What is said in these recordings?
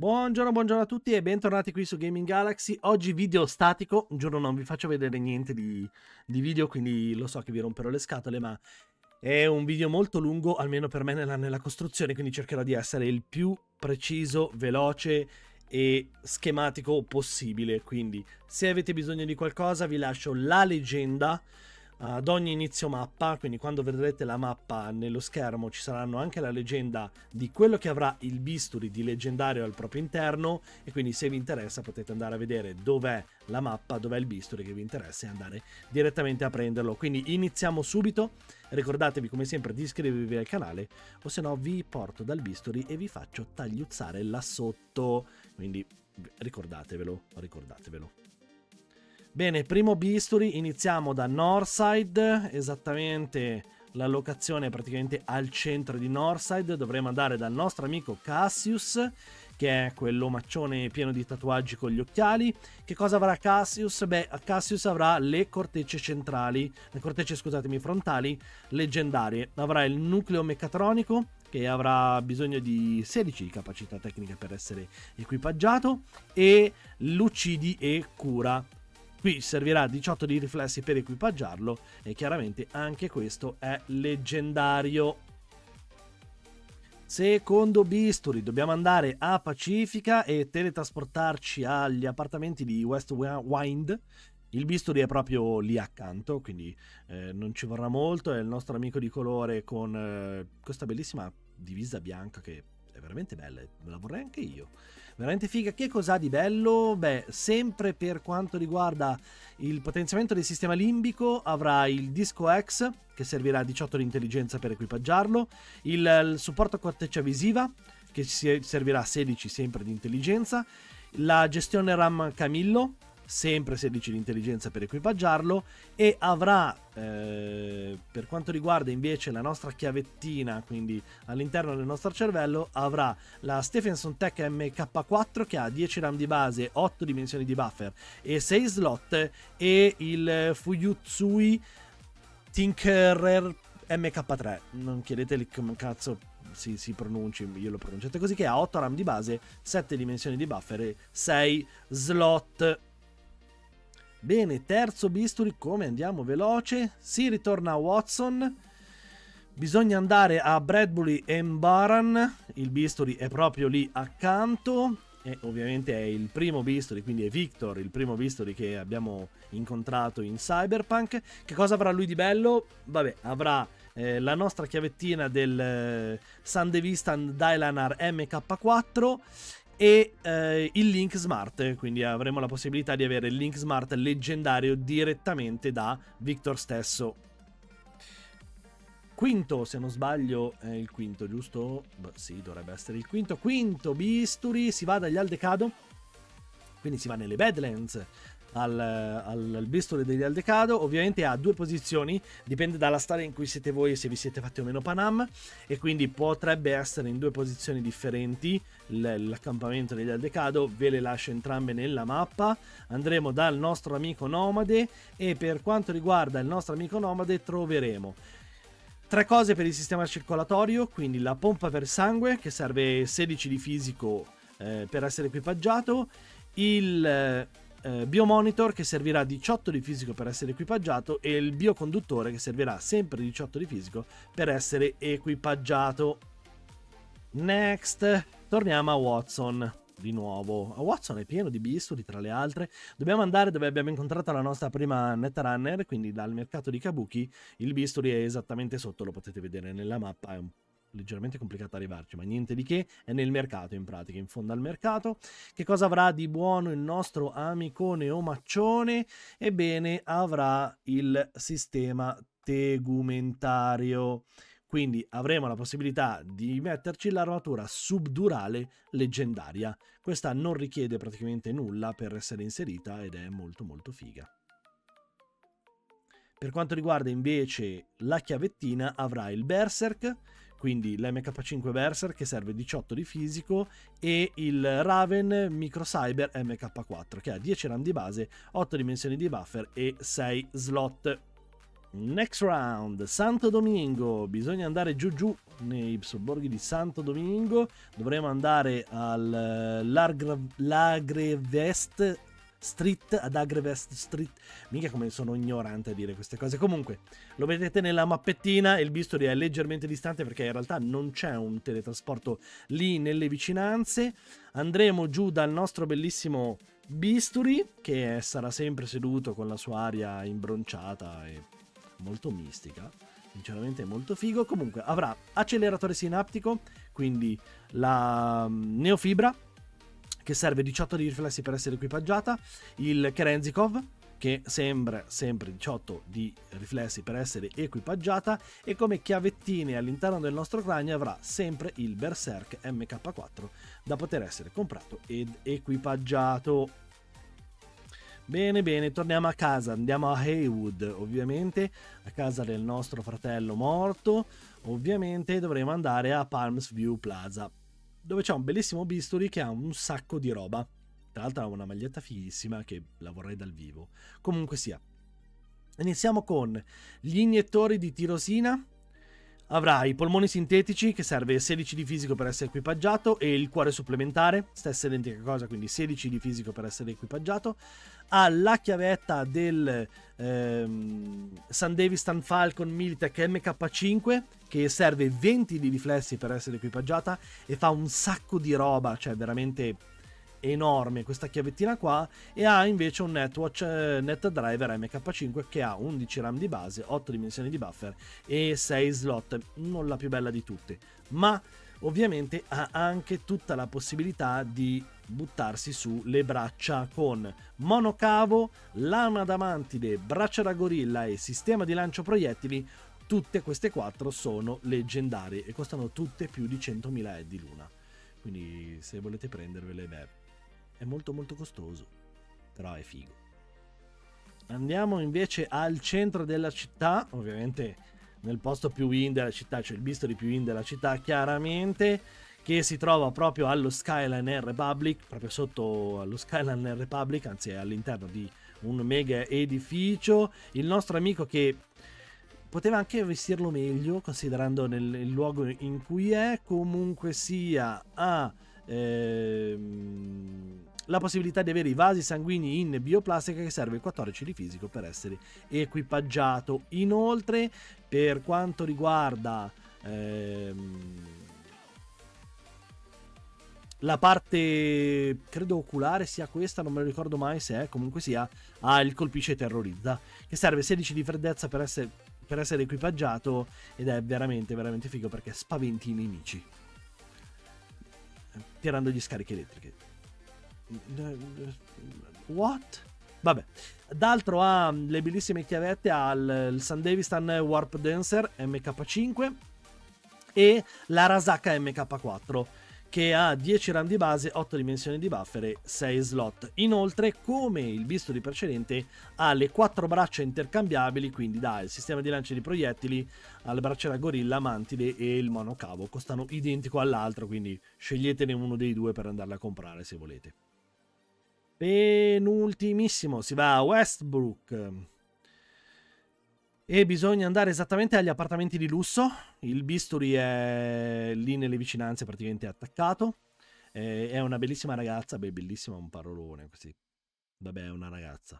Buongiorno, buongiorno a tutti e bentornati qui su Gaming Galaxy. Oggi video statico, giuro non vi faccio vedere niente di video, quindi lo so che vi romperò le scatole, ma è un video molto lungo, almeno per me nella costruzione, quindi cercherò di essere il più preciso, veloce e schematico possibile. Quindi se avete bisogno di qualcosa vi lascio la leggenda ad ogni inizio mappa, quindi quando vedrete la mappa nello schermo ci saranno anche la leggenda di quello che avrà il bisturi di leggendario al proprio interno, e quindi se vi interessa potete andare a vedere dov'è la mappa, dov'è il bisturi che vi interessa e andare direttamente a prenderlo. Quindi iniziamo subito, ricordatevi come sempre di iscrivervi al canale, o se no vi porto dal bisturi e vi faccio tagliuzzare là sotto, quindi ricordatevelo, ricordatevelo. Bene, primo bisturi, iniziamo da Northside, esattamente la locazione praticamente al centro di Northside. Dovremo andare dal nostro amico Cassius, che è quello maccione pieno di tatuaggi con gli occhiali. Che cosa avrà Cassius? Beh, Cassius avrà le cortecce centrali, le cortecce, scusatemi, frontali leggendarie. Avrà il nucleo meccatronico, che avrà bisogno di 16 di capacità tecnica per essere equipaggiato, e lucidi e cura. Qui servirà 18 di riflessi per equipaggiarlo, e chiaramente anche questo è leggendario. Secondo bisturi, dobbiamo andare a Pacifica e teletrasportarci agli appartamenti di West Wind. Il bisturi è proprio lì accanto, quindi non ci vorrà molto. È il nostro amico di colore con questa bellissima divisa bianca che è veramente bella, me la vorrei anche io. Veramente figa. Che cos'ha di bello? Beh, sempre per quanto riguarda il potenziamento del sistema limbico, avrà il Disco X, che servirà a 18 di intelligenza per equipaggiarlo, il supporto corteccia visiva, che servirà a 16 sempre di intelligenza, la gestione RAM Camillo, sempre 16 di intelligenza per equipaggiarlo, e avrà per quanto riguarda invece la nostra chiavettina, quindi all'interno del nostro cervello, avrà la Stephenson Tech MK4, che ha 10 RAM di base, 8 dimensioni di buffer e 6 slot, e il Fuyutsui Tinkerer MK3, non chiedeteli come cazzo si pronunci, io lo pronunciate così, che ha 8 RAM di base, 7 dimensioni di buffer e 6 slot. Bene, terzo bisturi, come andiamo veloce, si ritorna a Watson, bisogna andare a Bradbury e Baran, il bisturi è proprio lì accanto, e ovviamente è il primo bisturi, quindi è Victor, il primo bisturi che abbiamo incontrato in Cyberpunk. Che cosa avrà lui di bello? Vabbè, avrà la nostra chiavettina del Sandevistan Dylanar MK4, e il Link Smart, quindi avremo la possibilità di avere il Link Smart leggendario direttamente da Victor stesso. Quinto, se non sbaglio è il quinto, giusto? Beh, sì, dovrebbe essere il quinto. Quinto bisturi, si va dagli Aldecado, quindi si va nelle Badlands, al bisturi degli Aldecado. Ovviamente ha due posizioni, dipende dalla strada in cui siete voi e se vi siete fatti o meno Panam, e quindi potrebbe essere in due posizioni differenti l'accampamento degli Aldecado. Ve le lascio entrambe nella mappa. Andremo dal nostro amico nomade, e per quanto riguarda il nostro amico nomade troveremo tre cose per il sistema circolatorio, quindi la pompa per sangue, che serve 16 di fisico per essere equipaggiato, il biomonitor, che servirà 18 di fisico per essere equipaggiato, e il bioconduttore, che servirà sempre 18 di fisico per essere equipaggiato. Next, torniamo a Watson di nuovo. A Watson è pieno di bisturi, tra le altre dobbiamo andare dove abbiamo incontrato la nostra prima Netrunner, quindi dal mercato di Kabuki. Il bisturi è esattamente sotto, lo potete vedere nella mappa, è un po' leggermente complicato arrivarci, ma niente di che, è nel mercato, in pratica in fondo al mercato. Che cosa avrà di buono il nostro amicone o maccione? Ebbene, avrà il sistema tegumentario, quindi avremo la possibilità di metterci l'armatura subdurale leggendaria. Questa non richiede praticamente nulla per essere inserita ed è molto molto figa. Per quanto riguarda invece la chiavettina, avrà il Berserk, quindi l'MK5 Berserk, che serve 18 di fisico, e il Raven Micro Cyber MK4, che ha 10 RAM di base, 8 dimensioni di buffer e 6 slot. Next round, Santo Domingo, bisogna andare giù nei sobborghi di Santo Domingo, dovremo andare all'Agrevest Street, ad Agrevest Street, minchia come sono ignorante a dire queste cose, comunque lo vedete nella mappettina, il bisturi è leggermente distante perché in realtà non c'è un teletrasporto lì nelle vicinanze, andremo giù dal nostro bellissimo bisturi che sarà sempre seduto con la sua aria imbronciata e molto mistica, sinceramente molto figo. Comunque avrà acceleratore sinaptico, quindi la neofibra che serve 18 di riflessi per essere equipaggiata, il Kerenzikov che sembra sempre 18 di riflessi per essere equipaggiata, e come chiavettine all'interno del nostro cranio avrà sempre il Berserk MK4 da poter essere comprato ed equipaggiato. Bene, bene, torniamo a casa, andiamo a Haywood, ovviamente, a casa del nostro fratello morto, ovviamente dovremo andare a Palmsview Plaza, dove c'è un bellissimo bisturi che ha un sacco di roba, tra l'altro ha una maglietta fighissima che la vorrei dal vivo, comunque sia. Iniziamo con gli iniettori di tirosina. Avrà i polmoni sintetici che serve 16 di fisico per essere equipaggiato e il cuore supplementare, stessa identica cosa, quindi 16 di fisico per essere equipaggiato. Ha la chiavetta del Sandevistan Falcon Militech MK5 che serve 20 di riflessi per essere equipaggiata e fa un sacco di roba, cioè veramente enorme questa chiavettina qua. E ha invece un NetWatch NetDriver MK5 che ha 11 RAM di base, 8 dimensioni di buffer e 6 slot, non la più bella di tutte, ma ovviamente ha anche tutta la possibilità di buttarsi sulle braccia con monocavo, lama adamantide, braccia da gorilla e sistema di lancio proiettili. Tutte queste 4 sono leggendarie e costano tutte più di 100.000 di luna, quindi se volete prendervele, beh, è molto molto costoso, però è figo. Andiamo invece al centro della città, ovviamente nel posto più in della città, cioè il bisturi più in della città chiaramente, che si trova proprio allo Skyline Republic, proprio sotto allo Skyline Republic, anzi è all'interno di un mega edificio. Il nostro amico che poteva anche vestirlo meglio considerando il luogo in cui è, comunque sia ha la possibilità di avere i vasi sanguigni in bioplastica che serve 14 di fisico per essere equipaggiato. Inoltre per quanto riguarda la parte credo oculare sia questa, non me lo ricordo mai se è, comunque sia ha il colpisce terrorizza che serve 16 di freddezza per essere equipaggiato ed è veramente veramente figo perché spaventi i nemici tirando gli scariche elettriche. What? Vabbè, d'altro ha le bellissime chiavette al Sandevistan Warp Dancer MK5 e la Rasaka MK4 che ha 10 RAM di base, 8 dimensioni di buffer e 6 slot. Inoltre, come il bisturi precedente, ha le 4 braccia intercambiabili, quindi dal sistema di lancio di proiettili al bracciera gorilla, mantide e il monocavo. Costano identico all'altro, quindi sceglietene uno dei due per andarla a comprare se volete. Penultimissimo, si va a Westbrook e bisogna andare esattamente agli appartamenti di lusso. Il bisturi è lì nelle vicinanze, praticamente attaccato. È una bellissima ragazza, beh bellissima è un parolone così, vabbè è una ragazza,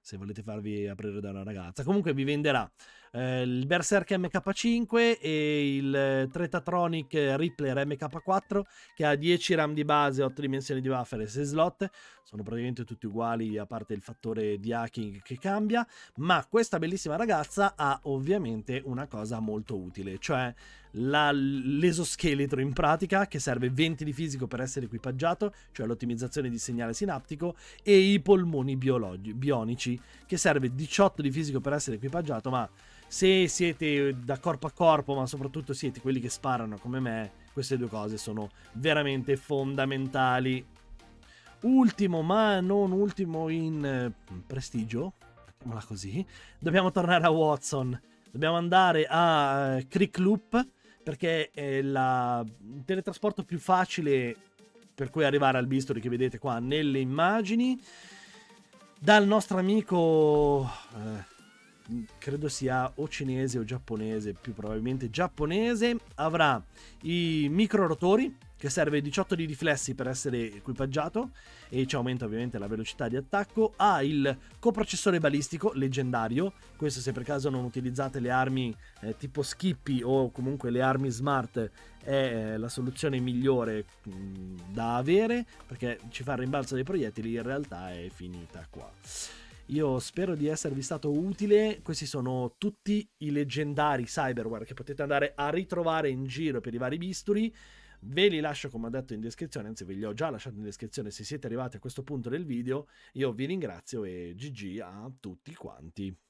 se volete farvi aprire da una ragazza. Comunque vi venderà il Berserk MK5 e il Tretatronic Rippler MK4 che ha 10 RAM di base, 8 dimensioni di buffer e 6 slot. Sono praticamente tutti uguali a parte il fattore di hacking che cambia, ma questa bellissima ragazza ha ovviamente una cosa molto utile, cioè l'esoscheletro in pratica che serve 20 di fisico per essere equipaggiato, cioè l'ottimizzazione di segnale sinaptico, e i polmoni bionici che serve 18 di fisico per essere equipaggiato, ma se siete da corpo a corpo ma soprattutto siete quelli che sparano come me, queste due cose sono veramente fondamentali. Ultimo ma non ultimo in prestigio, mettiamola così, dobbiamo tornare a Watson, dobbiamo andare a Krikloop perché è il teletrasporto più facile per cui arrivare al bisturi che vedete qua nelle immagini dal nostro amico credo sia o cinese o giapponese, più probabilmente giapponese, avrà i micro rotori, che serve 18 di riflessi per essere equipaggiato e ci aumenta ovviamente la velocità di attacco. Ha il coprocessore balistico leggendario, questo se per caso non utilizzate le armi tipo Skippy o comunque le armi smart è la soluzione migliore da avere, perché ci fa il rimbalzo dei proiettili, in realtà è finita qua. Io spero di esservi stato utile. Questi sono tutti i leggendari cyberware che potete andare a ritrovare in giro per i vari bisturi. Ve li lascio, come ho detto, in descrizione, anzi ve li ho già lasciati in descrizione se siete arrivati a questo punto del video. Io vi ringrazio e GG a tutti quanti.